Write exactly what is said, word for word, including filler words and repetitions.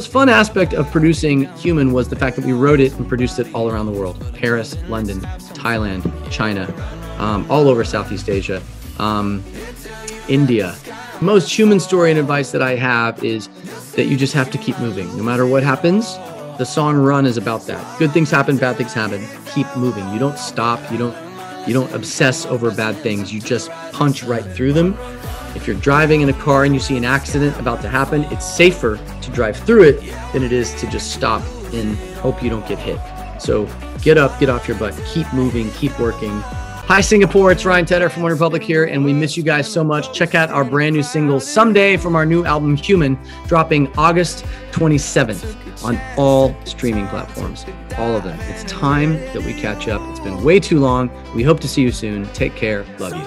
most fun aspect of producing Human was the fact that we wrote it and produced it all around the world. Paris, London, Thailand, China, um, all over Southeast Asia, um, India. Most human story and advice that I have is that you just have to keep moving. No matter what happens, the song Run is about that. Good things happen, bad things happen. Keep moving. You don't stop. You don't, you don't obsess over bad things. You just punch right through them. If you're driving in a car and you see an accident about to happen, it's safer to drive through it than it is to just stop and hope you don't get hit. So get up, get off your butt, keep moving, keep working. Hi Singapore, it's Ryan Tedder from OneRepublic here, and we miss you guys so much. Check out our brand new single, Someday, from our new album, Human, dropping August twenty-seventh on all streaming platforms, all of them. It's time that we catch up. It's been way too long. We hope to see you soon. Take care. Love you.